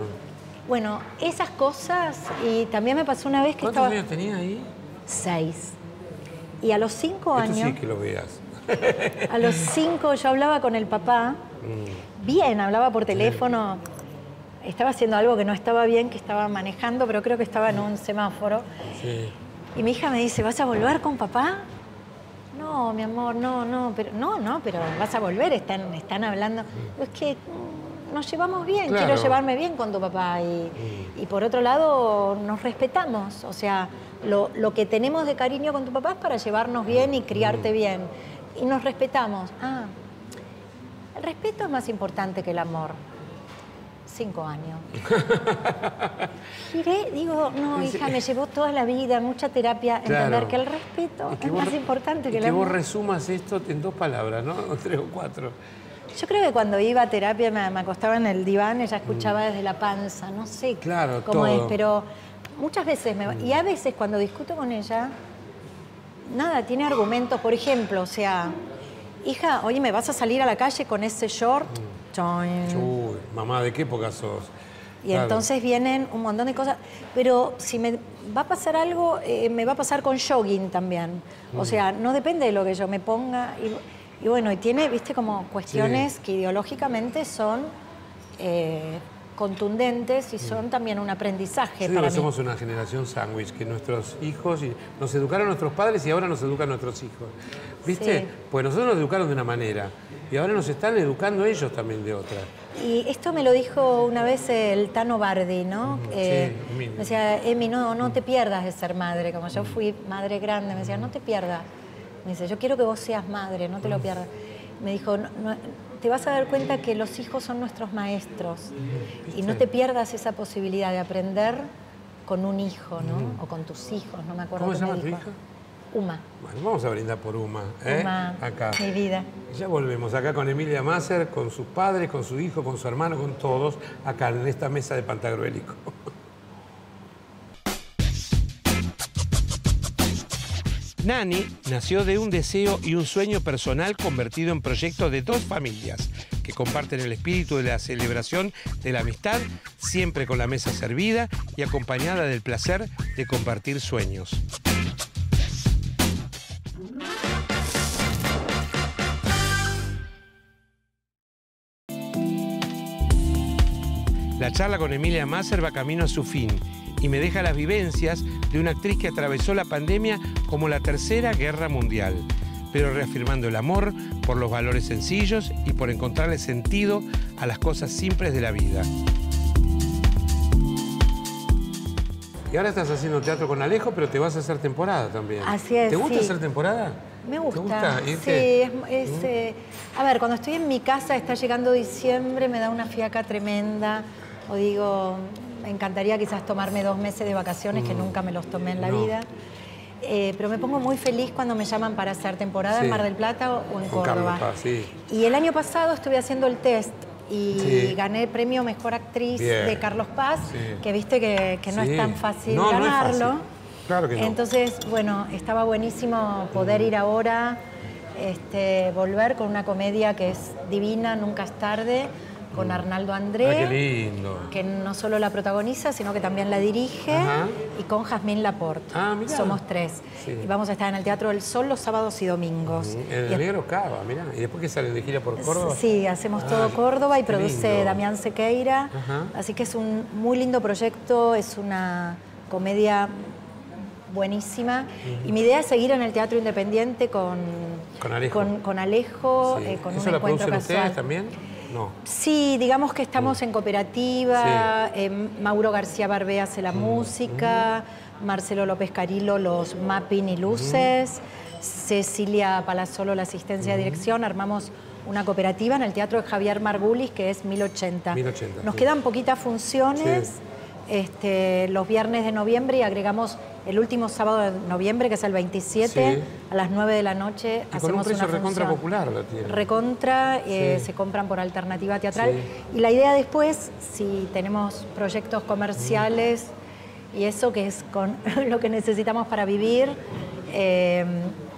Bueno, esas cosas, y también me pasó una vez que estaba... ¿Cuántos años tenía ahí? 6. Y a los 5 años... Esto sí que lo veas. A los 5 yo hablaba con el papá. Bien, hablaba por teléfono. Estaba haciendo algo que no estaba bien, que estaba manejando, pero creo que estaba en un semáforo. Sí. Y mi hija me dice, ¿vas a volver con papá? No, mi amor, no, pero vas a volver, están hablando. Es que nos llevamos bien, quiero llevarme bien con tu papá. Y por otro lado, nos respetamos, o sea... Lo que tenemos de cariño con tu papá es para llevarnos bien y criarte bien. Y nos respetamos. Ah, el respeto es más importante que el amor. 5 años. Giré, digo, no, hija, me llevó toda la vida, mucha terapia, entender que el respeto es más importante que el amor. Que vos resumas esto en 2 palabras, ¿no? 3 o 4. Yo creo que cuando iba a terapia me acostaba en el diván, ella escuchaba desde la panza, no sé cómo es, pero... Muchas veces, y a veces cuando discuto con ella, nada, tiene argumentos. Por ejemplo, o sea, hija, oye, ¿me vas a salir a la calle con ese short? Uy, mamá, ¿de qué época sos? Y entonces vienen un montón de cosas. Pero si me va a pasar algo, me va a pasar con jogging también. O sea, no depende de lo que yo me ponga. Y bueno, y tiene, viste, como cuestiones que ideológicamente son... contundentes y son también un aprendizaje para mí. Somos una generación sándwich, que nuestros hijos, nos educaron nuestros padres y ahora nos educan nuestros hijos. ¿Viste? Sí. Pues nosotros nos educaron de una manera y ahora nos están educando ellos también de otra. Y esto me lo dijo una vez el Tano Bardi, ¿no? Me decía, Emi, no te pierdas de ser madre. Como yo fui madre grande, me decía, no te pierdas. Me dice, yo quiero que vos seas madre, no te lo pierdas. Me dijo, no, te vas a dar cuenta que los hijos son nuestros maestros. ¿Viste? Y no te pierdas esa posibilidad de aprender con un hijo, ¿no? O con tus hijos, no me acuerdo. ¿Cómo se llama tu hija? Uma. Bueno, vamos a brindar por Uma, ¿eh? Uma, acá. Mi vida. Ya volvemos acá con Emilia Maser, con sus padres, con su hijo, con su hermano, con todos, acá en esta mesa de Pantagruélico. Nani nació de un deseo y un sueño personal convertido en proyecto de dos familias que comparten el espíritu de la celebración de la amistad, siempre con la mesa servida y acompañada del placer de compartir sueños. La charla con Emilia Maser va camino a su fin y me deja las vivencias de una actriz que atravesó la pandemia como la Tercera Guerra Mundial, pero reafirmando el amor por los valores sencillos y por encontrarle sentido a las cosas simples de la vida. Y ahora estás haciendo teatro con Alejo, pero te vas a hacer temporada también. Así es. ¿Te gusta hacer temporada? Me gusta. ¿Te gusta irte? Sí, a ver, cuando estoy en mi casa, está llegando diciembre, me da una fiaca tremenda. O digo, me encantaría quizás tomarme 2 meses de vacaciones, que nunca me los tomé en la vida. Pero me pongo muy feliz cuando me llaman para hacer temporada en Mar del Plata o en Córdoba. Carlos, Y el año pasado estuve haciendo el test. Y gané el premio Mejor Actriz de Carlos Paz, que viste que no es tan fácil ganarlo. No es fácil. Claro que no. Entonces, bueno, estaba buenísimo poder ir ahora, volver con una comedia que es divina, Nunca es tarde, con Arnaldo André. ¡Qué lindo! Que no solo la protagoniza, sino que también la dirige. Ajá. Y con Jazmín Laporte. Ah, mirá. Somos 3. Sí. Y vamos a estar en el Teatro del Sol los sábados y domingos. El Negro Cava, mirá. ¿Y después que salen de gira por Córdoba? Sí, hacemos todo Córdoba y produce Damián Sequeira. Ajá. Así que es un muy lindo proyecto, es una comedia buenísima. Y mi idea es seguir en el teatro independiente con Alejo. Con Alejo, con ¿Eso un la encuentro casual. ¿Ustedes también? No. Sí, digamos que estamos en cooperativa, Mauro García Barbé hace la música, Marcelo López Carilo los mapping y luces, Cecilia Palazzolo la asistencia de dirección, armamos una cooperativa en el Teatro de Javier Margulis que es 1080. Nos quedan poquitas funciones, los viernes de noviembre y agregamos el último sábado de noviembre, que es el 27, a las 9 de la noche y hacemos una función. Con un precio recontra popular la tiene. Recontra, se compran por alternativa teatral. Y la idea después, si tenemos proyectos comerciales y eso que es con lo que necesitamos para vivir,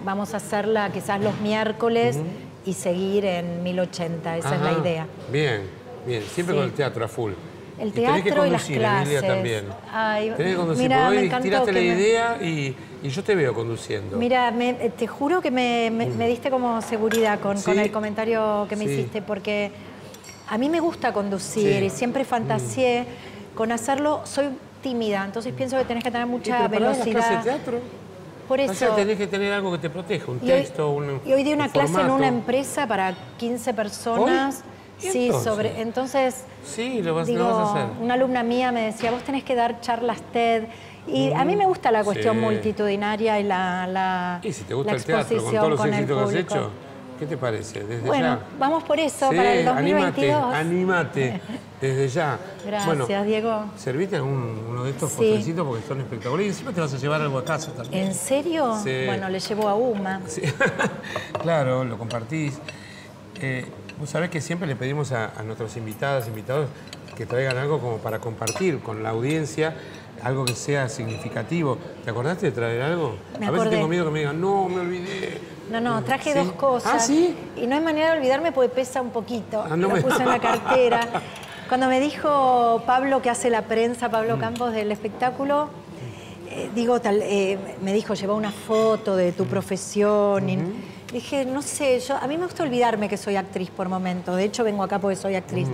vamos a hacerla quizás los miércoles y seguir en 1080, esa es la idea. Bien, bien, siempre con el teatro a full. El teatro y, tenés que conducir, y las clases. También. Ay, tenés que conducir. Mirá, me encantó. Tiraste la idea y yo te veo conduciendo. Mira, te juro que me diste como seguridad con el comentario que me hiciste, porque a mí me gusta conducir y siempre fantaseé con hacerlo. Soy tímida, entonces pienso que tenés que tener mucha velocidad. ¿Para las clases de teatro? Por eso. O sea, tenés que tener algo que te proteja, un texto, y hoy di una clase en una empresa para 15 personas. ¿Hoy? Sí, entonces, sí, lo vas a hacer. Una alumna mía me decía, vos tenés que dar charlas TED. Y a mí me gusta la cuestión multitudinaria y la exposición. Y si te gusta el teatro, con todos los éxitos que has hecho, ¿qué te parece? Desde ya. Vamos por eso, para el 2022. Anímate, desde ya. Gracias, bueno, Diego. ¿Serviste uno de estos postrecitos porque son espectaculares? Y encima te vas a llevar algo a casa también. ¿En serio? Sí. Bueno, le llevo a Uma. Sí. Claro, lo compartís. Vos sabés que siempre le pedimos a nuestros invitados que traigan algo como para compartir con la audiencia, algo que sea significativo. ¿Te acordaste de traer algo? Me acordé. A veces tengo miedo que me digan, no, me olvidé. No, traje 2 cosas. ¿Ah, sí? Y no hay manera de olvidarme porque pesa un poquito. Ah, Lo puse en la cartera. Cuando me dijo Pablo, que hace la prensa, Pablo Campos del espectáculo, me dijo, lleva una foto de tu profesión. Dije, no sé, a mí me gusta olvidarme que soy actriz por momentos. De hecho, vengo acá porque soy actriz.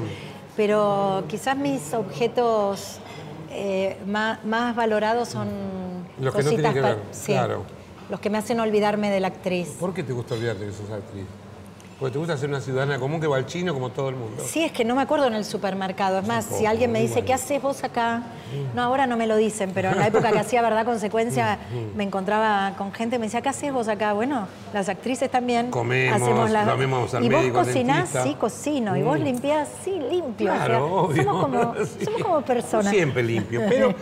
Pero quizás mis objetos más valorados son los que no tienen que ver, claro. Los que me hacen olvidarme de la actriz. ¿Por qué te gusta olvidarte que sos actriz? Porque te gusta ser una ciudadana común que va al chino como todo el mundo. Sí, es que no me acuerdo en el supermercado. Es más, si alguien me dice, ¿qué haces vos acá? No, ahora no me lo dicen, pero en la época que hacía Verdad Consecuencia me encontraba con gente y me decía, ¿qué haces vos acá? Bueno, las actrices también. Comemos, hacemos las... comemos al médico, ¿y vos cocinás? Sí, cocino. ¿Y vos limpiás? Sí, limpio. Claro, o sea, somos como, somos como personas. Siempre limpio, pero...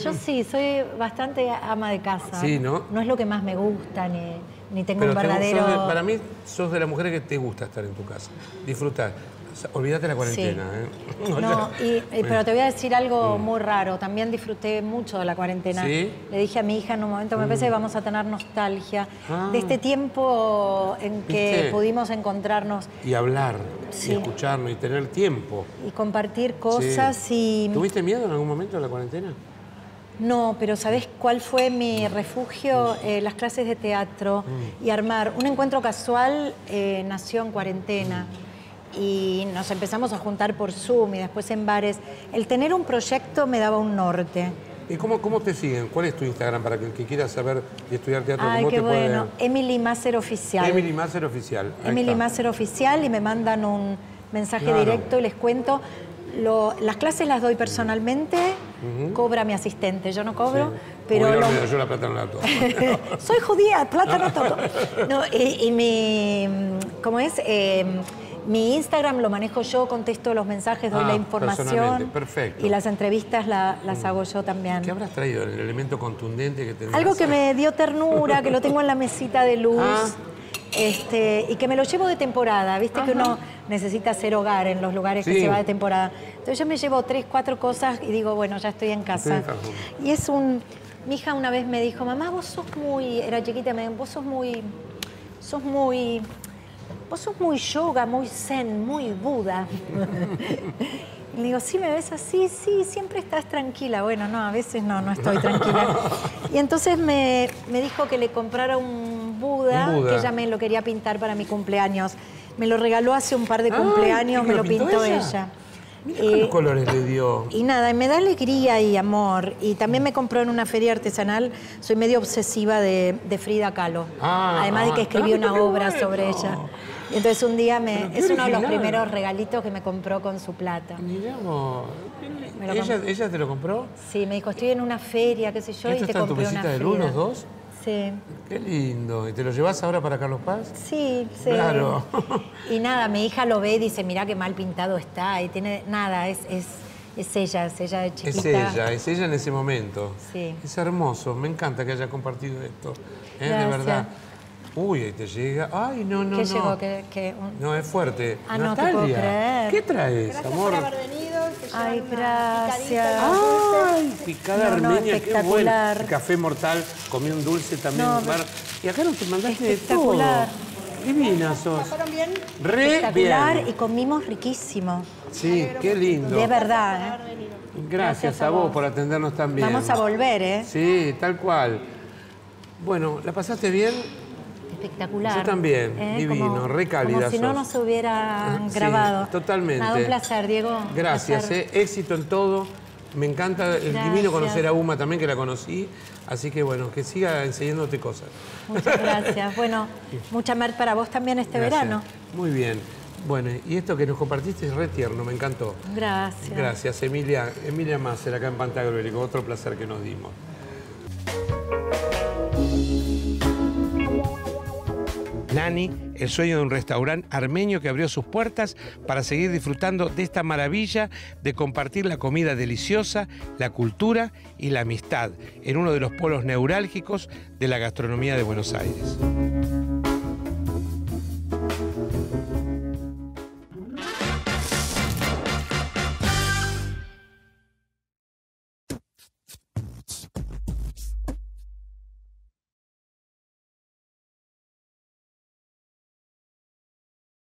Yo sí, soy bastante ama de casa. Sí, ¿no? No es lo que más me gusta, ni tengo pero un verdadero... para mí, sos de las mujeres que te gusta estar en tu casa. Disfrutar. O sea, olvídate la cuarentena. Sí. ¿Eh? No, pero te voy a decir algo muy raro. También disfruté mucho de la cuarentena. ¿Sí? Le dije a mi hija en un momento, me parece que vamos a tener nostalgia de este tiempo en que pudimos encontrarnos. Y hablar, y escucharnos, y tener tiempo. Y compartir cosas y... ¿Tuviste miedo en algún momento de la cuarentena? No, pero ¿sabés cuál fue mi refugio? Las clases de teatro y armar. Un encuentro casual nació en cuarentena. Y nos empezamos a juntar por Zoom y después en bares. El tener un proyecto me daba un norte. ¿Y cómo te siguen? ¿Cuál es tu Instagram para que el que quiera saber y estudiar teatro como te puede...? Ay, qué bueno. Emily Maser Oficial. Emily Maser Oficial. Emily Maser Oficial, y me mandan un mensaje directo y les cuento. Las clases las doy personalmente, cobra mi asistente, yo no cobro, pero... Yo la plata no la toco. Soy judía, plata no toco. No, y mi... ¿Cómo es? Mi Instagram lo manejo yo, contesto los mensajes, doy la información. Perfecto. Y las entrevistas las hago yo también. ¿Qué habrás traído? El elemento contundente que tenías. Algo que me dio ternura, que lo tengo en la mesita de luz. Y que me lo llevo de temporada. Viste que uno necesita hacer hogar en los lugares que se va de temporada. Entonces yo me llevo 3, 4 cosas y digo, bueno, ya estoy en casa. Sí, y es un... Mi hija una vez me dijo, mamá, vos sos muy... Era chiquita, me dijo, vos sos muy... Vos sos muy yoga, muy zen, muy Buda. Le digo, sí, me ves así, sí, siempre estás tranquila. Bueno, no, a veces no estoy tranquila. Y entonces me dijo que le comprara un Buda, que ella me lo quería pintar para mi cumpleaños. Me lo regaló hace un par de cumpleaños, me lo pintó ella. Mirá los colores le dio. Y nada, me da alegría y amor. Y también me compró en una feria artesanal. Soy medio obsesiva de Frida Kahlo. Además de que escribí una obra sobre ella. Y entonces un día es uno de los primeros regalitos que me compró con su plata. Mirá vos. ¿Ella te lo compró? Sí, me dijo, estoy en una feria, qué sé yo, y te compré una Frida. ¿Esto está en tu mesita de luz, los dos? Sí. Qué lindo. ¿Y te lo llevas ahora para Carlos Paz? Sí, sí. Claro. Y nada, mi hija lo ve y dice, mirá qué mal pintado está. Y tiene... Nada, es ella de chiquita. Es ella en ese momento. Sí. Es hermoso. Me encanta que haya compartido esto. De verdad. Uy, ahí te llega. Ay, no. ¿Qué llegó? No, es fuerte. Natalia, no te puedo creer. ¿Qué traes, gracias, amor? Por haber venido. Ay, gracias. Ay, picada armenia, qué bueno. Café mortal, comí un dulce también. Y acá nos mandaste de todo. Divina sos. ¿Pasaron bien? Re bien. Y comimos riquísimo. Sí, qué lindo. De verdad. Gracias a vos por atendernos también. Vamos a volver, ¿eh? Sí, tal cual. Bueno, ¿la pasaste bien? Espectacular. Yo también, divino, como, re cálida. Como si no nos hubieran grabado. Sí, totalmente. Nada, un placer, Diego. Gracias, placer. Éxito en todo. Me encanta, divino conocer a Uma también, que la conocí. Así que bueno, que siga enseñándote cosas. Muchas gracias. Bueno, mucha mer para vos también verano. Muy bien. Bueno, y esto que nos compartiste es re tierno, me encantó. Gracias. Gracias, Emilia Maser, acá en Pantagruélico. Otro placer que nos dimos. Nani, el sueño de un restaurante armenio que abrió sus puertas para seguir disfrutando de esta maravilla de compartir la comida deliciosa, la cultura y la amistad en uno de los polos neurálgicos de la gastronomía de Buenos Aires.